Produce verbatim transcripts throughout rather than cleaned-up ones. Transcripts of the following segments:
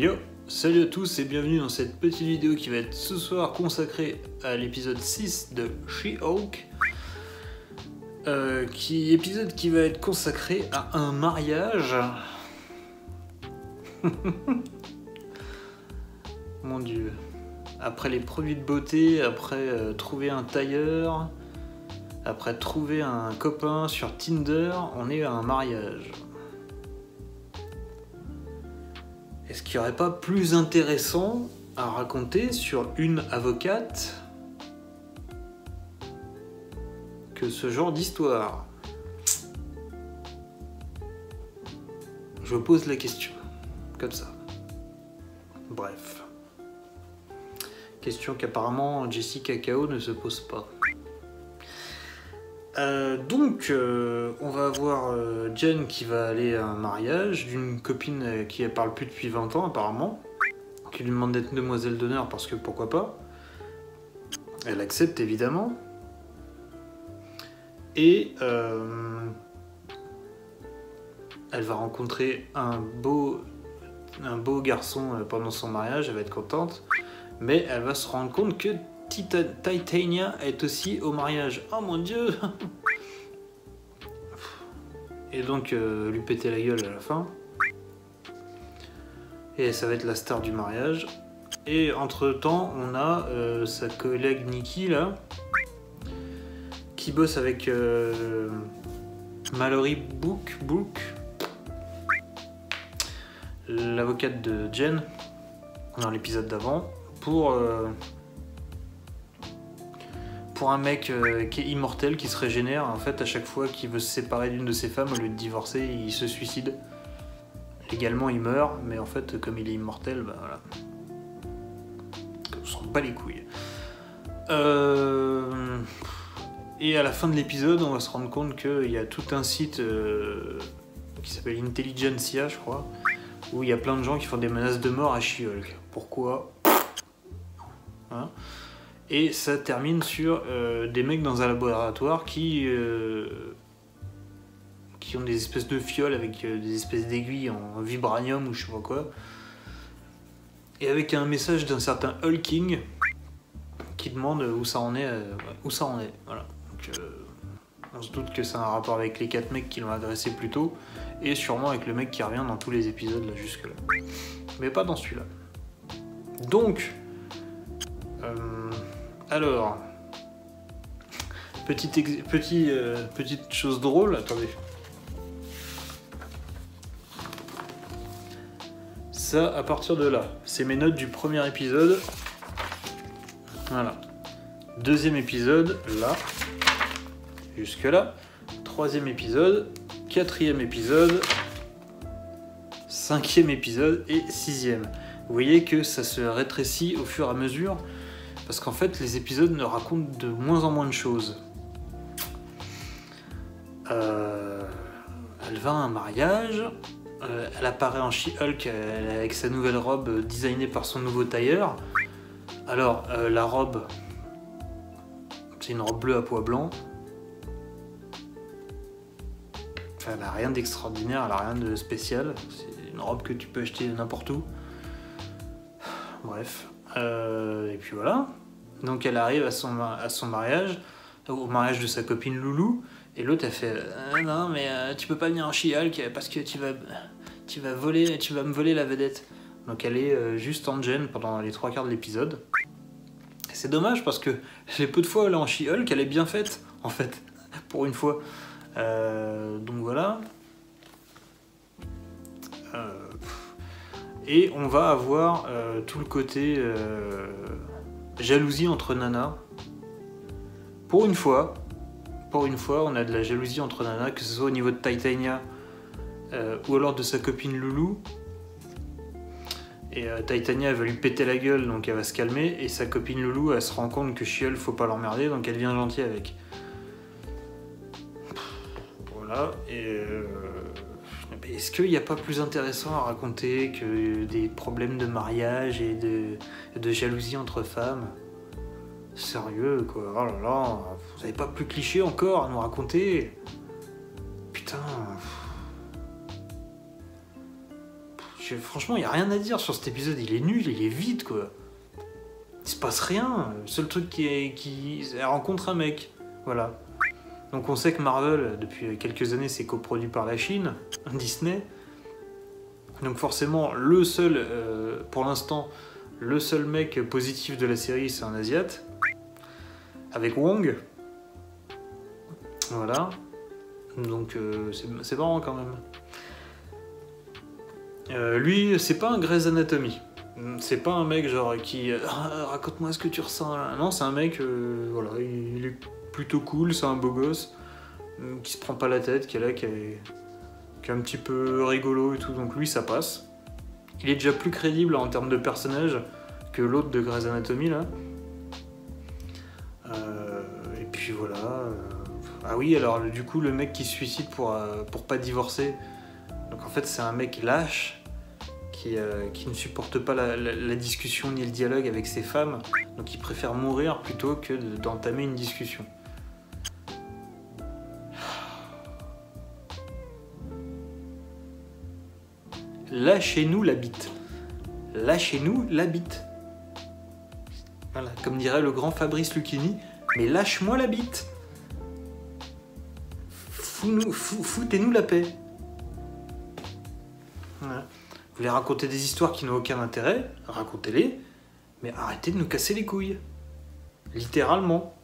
Yo, salut à tous et bienvenue dans cette petite vidéo qui va être ce soir consacrée à l'épisode six de She-Hulk, euh, qui, épisode qui va être consacré à un mariage. Mon dieu, après les produits de beauté, après euh, trouver un tailleur, après trouver un copain sur Tinder, on est à un mariage. Est-ce qu'il n'y aurait pas plus intéressant à raconter sur une avocate que ce genre d'histoire? Je pose la question, comme ça. Bref. Question qu'apparemment Jessica Cao ne se pose pas. Euh, donc, euh, on va avoir euh, Jen qui va aller à un mariage d'une copine euh, qui elle parle plus depuis vingt ans, apparemment, qui lui demande d'être demoiselle d'honneur parce que pourquoi pas. Elle accepte, évidemment. Et euh, elle va rencontrer un beau, un beau garçon euh, pendant son mariage, elle va être contente, mais elle va se rendre compte que Tita Titania est aussi au mariage. Oh mon dieu. Et donc euh, lui péter la gueule à la fin. Et ça va être la star du mariage. Et entre temps, on a euh, sa collègue Nikki là, qui bosse avec euh, Mallory Book, Book l'avocate de Jen, dans l'épisode d'avant, pour... Euh, pour un mec euh, qui est immortel, qui se régénère, en fait, à chaque fois qu'il veut se séparer d'une de ses femmes, au lieu de divorcer, il se suicide. Légalement, il meurt, mais en fait, comme il est immortel, bah voilà. On s'en bat les couilles. Euh... Et à la fin de l'épisode, on va se rendre compte qu'il y a tout un site euh, qui s'appelle Intelligentsia, je crois, où il y a plein de gens qui font des menaces de mort à She-Hulk. Pourquoi hein? Et ça termine sur euh, des mecs dans un laboratoire qui, euh, qui ont des espèces de fioles avec euh, des espèces d'aiguilles en vibranium ou je sais pas quoi. Et avec un message d'un certain Hulking qui demande où ça en est. Euh, où ça en est. Voilà. Donc, euh, on se doute que ça a un rapport avec les quatre mecs qui l'ont agressé plus tôt. Et sûrement avec le mec qui revient dans tous les épisodes là jusque-là. Mais pas dans celui-là. Donc... Euh, Alors, petite, ex petit, euh, petite chose drôle, attendez. Ça, à partir de là, c'est mes notes du premier épisode. Voilà. Deuxième épisode, là. Jusque là. Troisième épisode. Quatrième épisode. Cinquième épisode. Et sixième. Vous voyez que ça se rétrécit au fur et à mesure. Parce qu'en fait, les épisodes ne racontent de moins en moins de choses. Euh, elle va à un mariage, euh, elle apparaît en She-Hulk avec sa nouvelle robe designée par son nouveau tailleur. Alors, euh, la robe, c'est une robe bleue à pois blanc. Enfin, elle n'a rien d'extraordinaire, elle n'a rien de spécial. C'est une robe que tu peux acheter n'importe où. Bref. Euh, et puis voilà. Donc elle arrive à son, à son mariage, au mariage de sa copine Loulou, et l'autre elle fait ah, non mais euh, tu peux pas venir en She-Hulk parce que tu vas, tu vas voler, tu vas me voler la vedette. Donc elle est euh, juste en gêne pendant les trois quarts de l'épisode. C'est dommage parce que les peu de fois où elle est en She-Hulk, elle est bien faite en fait, pour une fois. Euh, donc voilà. Euh... Et on va avoir euh, tout le côté euh, jalousie entre nanas. Pour une fois, pour une fois, on a de la jalousie entre nanas, que ce soit au niveau de Titania euh, ou alors de sa copine Loulou. Et euh, Titania, elle va lui péter la gueule, donc elle va se calmer. Et sa copine Loulou, elle se rend compte que She-Hulk, faut pas l'emmerder, donc elle devient gentille avec. Voilà, et... Euh... Est-ce qu'il n'y a pas plus intéressant à raconter que des problèmes de mariage et de, de jalousie entre femmes? Sérieux, quoi. Oh là là, vous n'avez pas plus cliché encore à nous raconter? Putain. Je Je, franchement, il n'y a rien à dire sur cet épisode, il est nul, il est vide, quoi. Il se passe rien. Le seul truc qui est... Qui... Elle rencontre un mec, voilà. Donc on sait que Marvel, depuis quelques années, c'est coproduit par la Chine, Disney. Donc forcément, le seul, euh, pour l'instant, le seul mec positif de la série, c'est un Asiate. Avec Wong. Voilà. Donc euh, c'est marrant quand même. Euh, lui, c'est pas un Grey's Anatomy. C'est pas un mec genre qui... Euh, raconte-moi ce que tu ressens là. Non, c'est un mec, euh, voilà, il, il est plutôt cool, c'est un beau gosse, euh, qui se prend pas la tête, qui est là, qui est, qui est un petit peu rigolo et tout. Donc lui, ça passe. Il est déjà plus crédible en termes de personnage que l'autre de Grey's Anatomy, là. Euh, et puis voilà... Euh... Ah oui, alors du coup, le mec qui se suicide pour, euh, pour pas divorcer... Donc en fait, c'est un mec lâche qui, euh, qui ne supporte pas la, la, la discussion ni le dialogue avec ses femmes. Donc il préfère mourir plutôt que d'entamer une discussion. Lâchez-nous la bite. Lâchez-nous la bite. Voilà, comme dirait le grand Fabrice Lucchini, mais lâche-moi la bite. Foutez-nous la paix. Voilà. Vous voulez raconter des histoires qui n'ont aucun intérêt, racontez-les, mais arrêtez de nous casser les couilles. Littéralement.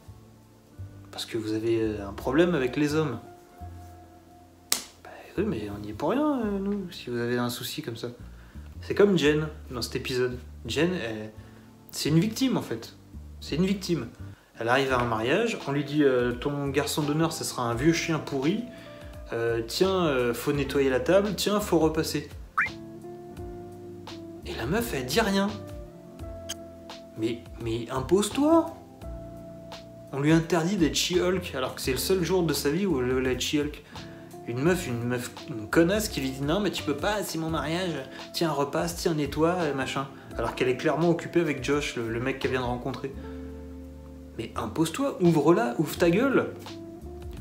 Parce que vous avez un problème avec les hommes. Bah oui, mais on n'y est pour rien, euh, nous, si vous avez un souci comme ça. C'est comme Jen, dans cet épisode. Jen, c'est une victime, en fait. C'est une victime. Elle arrive à un mariage, on lui dit euh, « Ton garçon d'honneur, ce sera un vieux chien pourri. Euh, tiens, euh, faut nettoyer la table. Tiens, faut repasser. » Et la meuf, elle dit rien. Mais, mais impose-toi. On lui interdit d'être She-Hulk, alors que c'est le seul jour de sa vie où elle veut être She-Hulk. Une meuf, une meuf, une connasse qui lui dit « Non, mais tu peux pas, c'est mon mariage. Tiens, repasse, tiens, nettoie, machin. » Alors qu'elle est clairement occupée avec Josh, le, le mec qu'elle vient de rencontrer. Mais impose-toi, ouvre-la, ouvre ta gueule.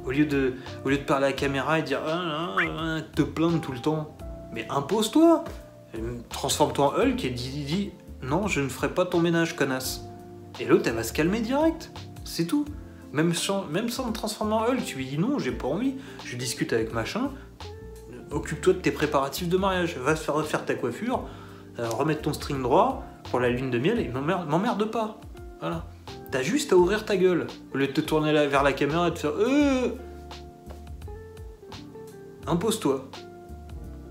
Au lieu de, au lieu de parler à la caméra et dire ah, ah, ah, te plaindre tout le temps. Mais impose-toi. Transforme-toi en Hulk et dis, dis non, je ne ferai pas ton ménage, connasse. Et l'autre, elle va se calmer direct. C'est tout. Même sans, même sans me transformer en Hulk, tu lui dis non, j'ai pas envie. Je discute avec machin. Occupe-toi de tes préparatifs de mariage. Va faire refaire ta coiffure, euh, remettre ton string droit pour la lune de miel et m'emmerde pas. Voilà. T'as juste à ouvrir ta gueule, au lieu de te tourner là vers la caméra et de faire euh... Impose-toi.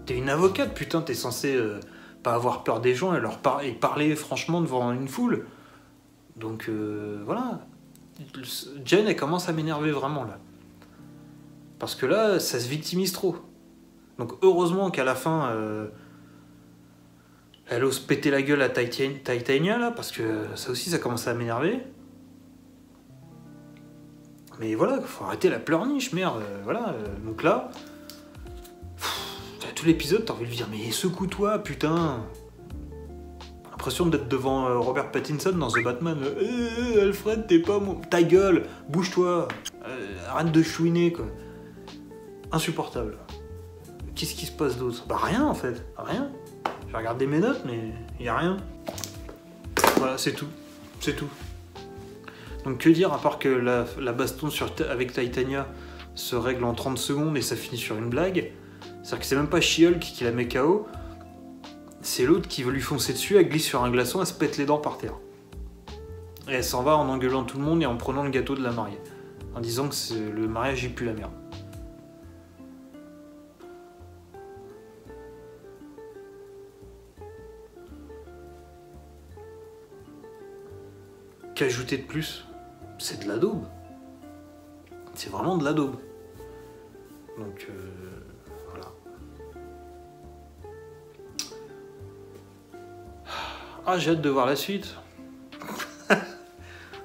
T'es une avocate, putain, t'es censée euh, pas avoir peur des gens et leur par et parler franchement devant une foule. Donc euh, voilà. Jen, elle commence à m'énerver vraiment là. Parce que là, ça se victimise trop. Donc heureusement qu'à la fin... Euh, elle ose péter la gueule à Titania là, parce que ça aussi ça commençait à m'énerver. Mais voilà, faut arrêter la pleurniche, merde, voilà. Donc là, pff, tout l'épisode, t'as envie de lui dire mais secoue-toi, putain. L'impression d'être devant Robert Pattinson dans The Batman. Eh, Alfred, t'es pas mon... Ta gueule, bouge-toi, euh, arrête de chouiner quoi. Insupportable. Qu'est-ce qui se passe d'autre? Bah rien en fait, rien. J'ai regardé mes notes, mais il n'y a rien. Voilà, c'est tout. C'est tout. Donc que dire, à part que la, la baston sur, avec Titania se règle en trente secondes et ça finit sur une blague. C'est-à-dire que c'est même pas She-Hulk qui la met K O. C'est l'autre qui veut lui foncer dessus, elle glisse sur un glaçon, elle se pète les dents par terre. Et elle s'en va en engueulant tout le monde et en prenant le gâteau de la mariée. En disant que le mariage, il pue la merde. Qu'ajouter de plus? C'est de la daube. C'est vraiment de la daube. Donc, euh, voilà. Ah, j'ai hâte de voir la suite.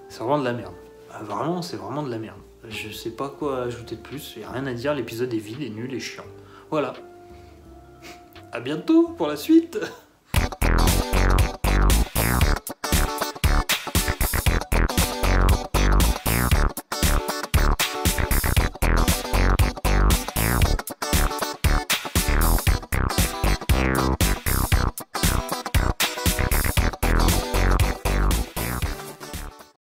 C'est vraiment de la merde. Ah, vraiment, c'est vraiment de la merde. Je sais pas quoi ajouter de plus. Il n'y a rien à dire. L'épisode est vide et nul et chiant. Voilà. À bientôt pour la suite.